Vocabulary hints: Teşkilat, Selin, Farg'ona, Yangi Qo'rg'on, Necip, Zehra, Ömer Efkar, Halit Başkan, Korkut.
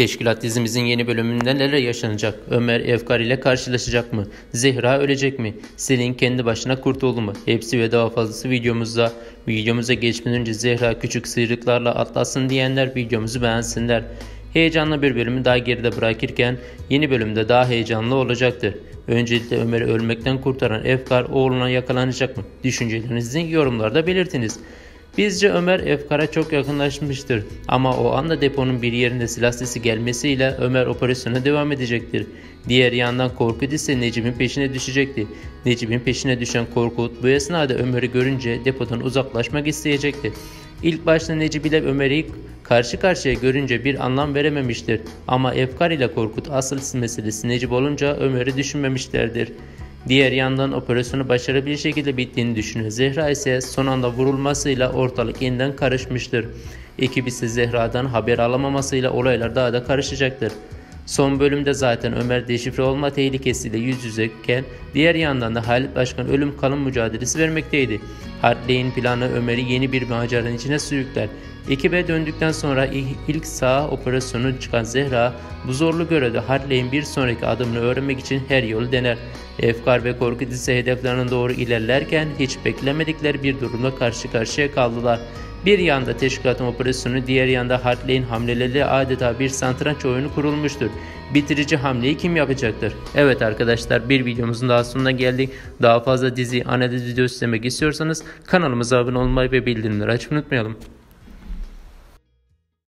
Teşkilat dizimizin yeni bölümünde neler yaşanacak? Ömer Efkar ile karşılaşacak mı? Zehra ölecek mi? Selin kendi başına kurt oldu mu? Hepsi ve daha fazlası videomuzda. Videomuza geçmeden önce Zehra küçük sıyrıklarla atlasın diyenler videomuzu beğensinler. Heyecanlı bir bölümü daha geride bırakırken yeni bölümde daha heyecanlı olacaktır. Öncelikle Ömer'i ölmekten kurtaran Efkar oğluna yakalanacak mı? Düşüncelerinizi yorumlarda belirtiniz. Bizce Ömer Efkar'a çok yakınlaşmıştır ama o anda deponun bir yerinde silah sesi gelmesiyle Ömer operasyona devam edecektir. Diğer yandan Korkut ise Necip'in peşine düşecekti. Necip'in peşine düşen Korkut bu esnada Ömer'i görünce depodan uzaklaşmak isteyecekti. İlk başta Necip ile Ömer'i karşı karşıya görünce bir anlam verememiştir ama Efkar ile Korkut asıl meselesi Necip olunca Ömer'i düşünmemişlerdir. Diğer yandan operasyonu başarılı bir şekilde bittiğini düşünüyor. Zehra ise son anda vurulmasıyla ortalık yeniden karışmıştır. Ekip ise Zehra'dan haber alamamasıyla olaylar daha da karışacaktır. Son bölümde zaten Ömer deşifre olma tehlikesiyle yüz yüzeyken diğer yandan da Halit Başkan ölüm kalım mücadelesi vermekteydi. Halit'in planı Ömer'i yeni bir maceranın içine sürükler. Ekibe döndükten sonra ilk sağ operasyonu çıkan Zehra bu zorlu görevde Halit'in bir sonraki adımını öğrenmek için her yolu dener. Efkar ve Korkut ise hedeflerine doğru ilerlerken hiç beklemedikleri bir durumla karşı karşıya kaldılar. Bir yanda teşkilatın operasyonu, diğer yanda Halit'in hamleleri adeta bir satranç oyunu kurulmuştur. Bitirici hamleyi kim yapacaktır? Evet arkadaşlar, bir videomuzun daha sonuna geldik. Daha fazla dizi analiz videosu izlemek istiyorsanız kanalımıza abone olmayı ve bildirimleri açmayı unutmayalım.